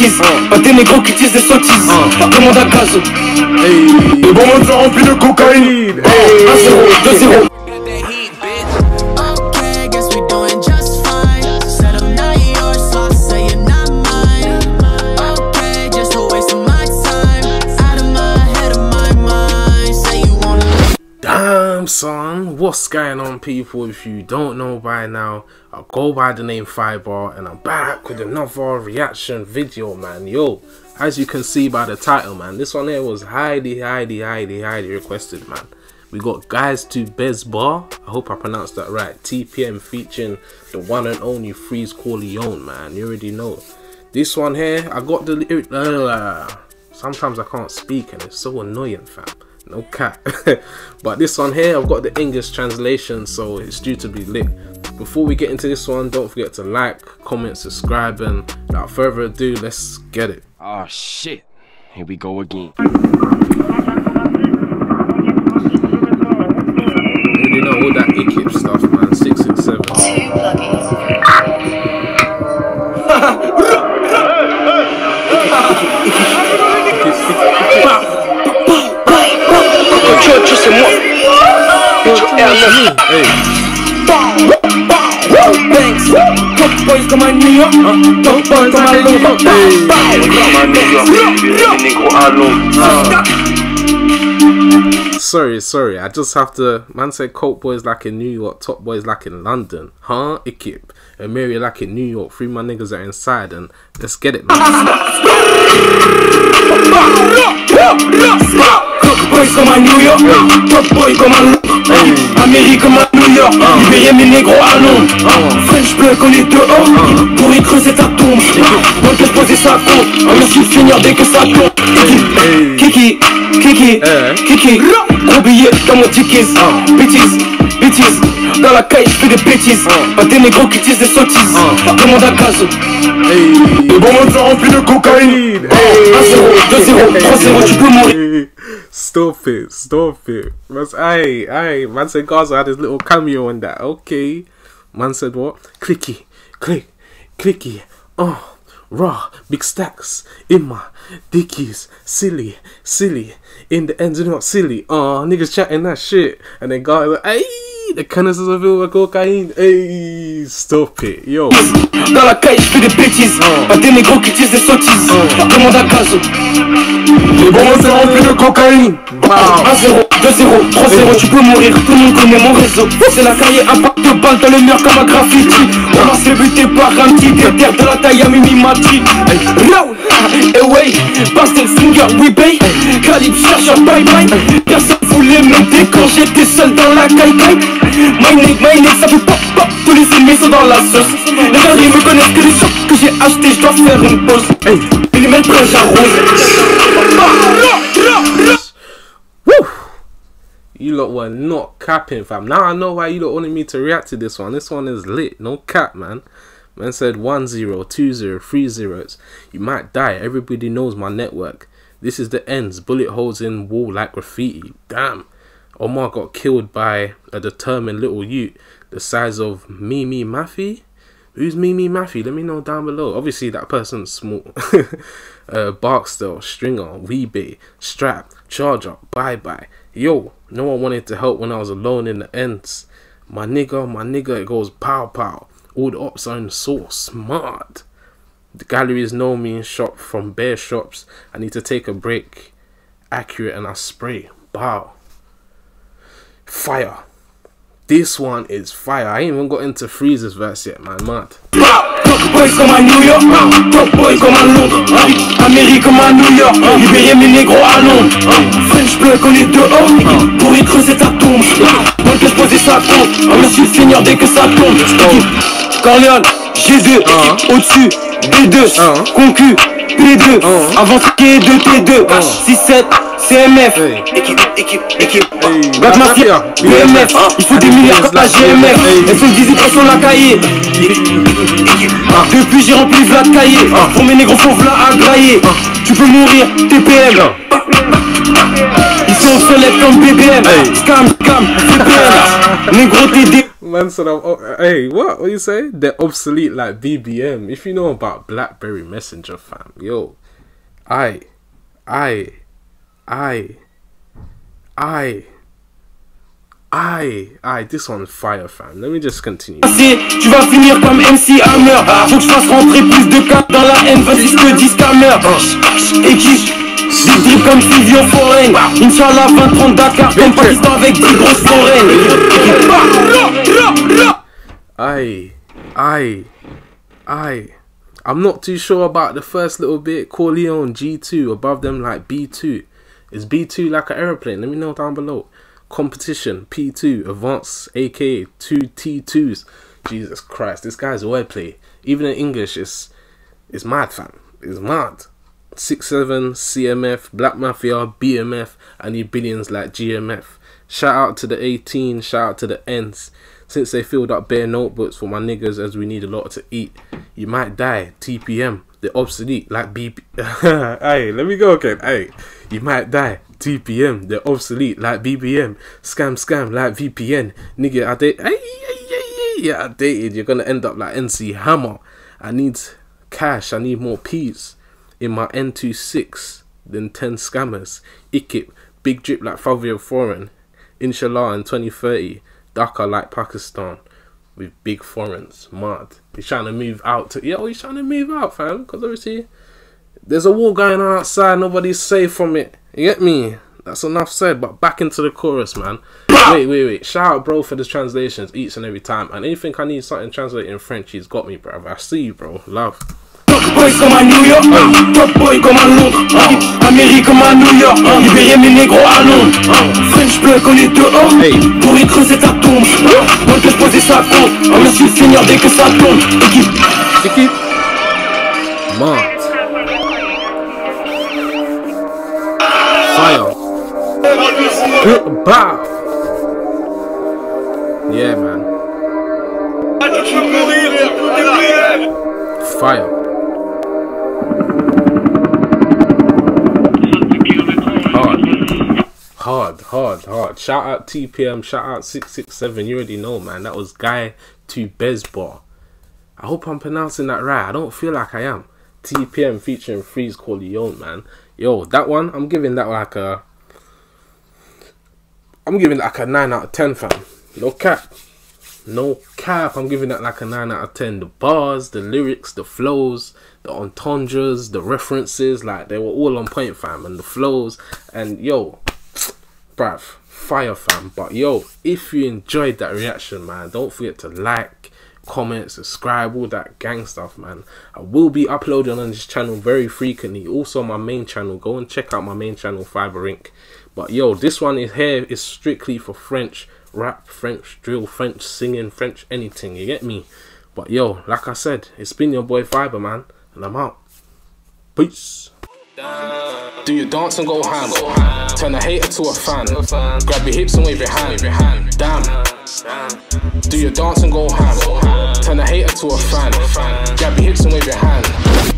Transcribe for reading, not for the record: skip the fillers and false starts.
bêtises, pas des négros qui disent des sottises. Demande à Gazo. Le bon monde se remplit de cocaïne. 1-0, 2-0. Son, what's going on, people? If you don't know by now, I go by the name Fibre and I'm back with another reaction video, man. Yo, as you can see by the title, man, this one here was highly requested, man. We got Guy2Bezbar, I hope I pronounced that right, TPM featuring the one and only Freeze Corleone, man. You already know this one here. I got the sometimes I can't speak and it's so annoying, fam. No cap. But this one here, I've got the English translation, so it's due to be lit. Before we get into this one, don't forget to like, comment, subscribe, and without further ado, let's get it. Oh shit, here we go again. You know all that Ekip stuff, man. 667. Sorry, I just have to. Man said Coke boys like in New York, Top boys like in London. Huh? Ekip, and Mary like in New York. Three my niggas are inside, and let's get it, man. Boys come on New York, top boys come on Amérique comme à New York, veillez mes négros à Londres. French bleu qu'on est dehors, pour y creuser ta tombe. On peut poser sa tombe, on est sur finir dès que ça tombe. Kiki, gros billet dans mon ticket. Bêtises, dans la caille je fais des bêtises. Pas des négros qui disent des sottises, demande à Gazo. Le bon monde se remplit de cocaïne. 1-0, 2-0, 3-0, tu peux mourir. Stop it. Aye. Man said Gaza had his little cameo in that. Okay. Man said what? Clicky. Oh, raw. Big stacks. In my dickies. Silly. In the ends, not silly. Oh, niggas chatting that shit. And then Gaza like, aye. The canisters of over cocaine. Hey, stop it, yo. Dans la caille, je fais des bêtises. Pas des négros qui disent des sottises. Demande à Gazo. Les bons mots sont remplis de cocaïne. 1-0, 2-0, 3-0, tu peux mourir. Tout le monde connaît mon réseau. C'est la cahier à pack de balles dans le mur comme un graffiti. On m'a fait buter par un petit déter de la taille à Mimi Mati. Raoul, away, pastel finger, we bay. Calibre chercheur, bye bye. Personne voulait m'aider quand j'étais seul dans la caille. My neck, ça fait pop pop. Tous les ennemis sont dans la sauce. Les derniers me connaissent que les chocs que j'ai acheté. Je dois faire une pause. Ils mettent près j'arrose. Woo! You lot were not capping, fam. Now I know why you lot wanted me to react to this one. This one is lit. No cap, man. Man said 1-0, 2-0, 3-0. You might die. Everybody knows my network. This is the ends. Bullet holes in wall like graffiti. Damn. Omar got killed by a determined little ute the size of Mimi Maffy. Who's Mimi Maffy? Let me know down below. Obviously, that person's small. Barksdale, Stringer, Weebay, Strap, Charger, Bye-Bye. Yo, no one wanted to help when I was alone in the ends. My nigga, it goes pow-pow. All the ops are in the source. Smart. The galleries know me and shop from bear shops. I need to take a break. Accurate and I spray. Bow. Fire. This one is fire. I ain't even got into Freeze's verse yet, man. Mad. Top boys come à New York, top boys come à Londres, Amérique comme à New York, veillez mes négros à Londres. French bleu qu'on est dehors, pour y creuser ta tombe. On peut poser sa tombe, on est sur le seigneur dès que ça tombe. Corleone, Jésus, au-dessus, B2, concu, P2, avant K2, T2, 6-7. CMF, équipe, Black Mafia, BMF, il faut des milliards comme la GMF, elles sont 18 sur la cahier. Depuis j'ai rempli Vlad cahier, pour mes négros faut Vlad agrailler. Tu peux mourir, TPM. Ici on se lève comme BBM, scam, VPN, négro TD. Man said, hey, what? What you say? They're obsolete like BBM. If you know about BlackBerry Messenger, fam, yo, this one's fire, fam. Let me just continue. Tu vas finir comme NC Hammer. Faut que je fasse rentrer plus de 4 dans la N26 que 10 cameras. Et qui? Des trucs comme Favio Foreign. Inch'Allah 20-30 Dakar comme Pakistan avec des grosses foreignes. I'm not too sure about the first little bit. Corleone G2, above them like B2. Is B2 like an aeroplane? Let me know down below. Competition P2, advanced aka 2 T2s. Jesus Christ, this guy's wordplay. Even in English, it's mad, fam. It's mad. 667, CMF, Black Mafia, BMF, and you billions like GMF. Shout out to the 18, shout out to the Ns. Since they filled up bare notebooks for my niggas as we need a lot to eat. You might die, TPM, they're obsolete like BB. Hey, let me go again. Hey, you might die, TPM, they're obsolete like BBM. Scam like VPN. Nigga, I date. Yeah, I dated. You're gonna end up like NC Hammer. I need cash, I need more peas. In my N26 than 10 scammers. Ikip, big drip like Favio Foreign. Inshallah in 2030, Dhaka like Pakistan with big foreigns. Mad. He's trying to move out to, yo, he's trying to move out, fam, because obviously there's a war going on outside, nobody's safe from it. You get me? That's enough said, but back into the chorus, man. Wait. Shout out, bro, for the translations each and every time. And anything I need something translated in French, he's got me, bro. I see you, bro. Love. Top boy comme à New York, top boy comme à Londres, Amérique comme à New York, libérer mes négros à Londres, French bleu qu'on est dehors, pour y creuser sa tombe, on peut poser sa tombe, on est sur le seigneur dès que ça tombe. Équipe, Mante, Fire, Bow, yeah man, Fire. Hard. Shout out TPM, shout out 667. You already know, man. That was Guy2Bezbar. I hope I'm pronouncing that right. I don't feel like I am. TPM featuring Freeze Corleone, man. Yo, that one, I'm giving that like a... I'm giving that like a 9 out of 10, fam. No cap. No cap. I'm giving that like a 9 out of 10. The bars, the lyrics, the flows, the entendres, the references, like, they were all on point, fam. And the flows, and yo... Bruv, fire, fam. But yo, if you enjoyed that reaction, man, don't forget to like, comment, subscribe, all that gang stuff, man. I will be uploading on this channel very frequently, also my main channel. Go and check out my main channel, Fibre Inc. But yo, this one is here is strictly for French rap, French drill, French singing, French anything, you get me? But yo, like I said, it's been your boy Fibre, man, and I'm out. Peace. Do your dance and go ham. Turn a hater to a fan. Grab your hips and wave your hand. Damn. Do your dance and go ham. Turn a hater to a fan. Grab your hips and wave your hand.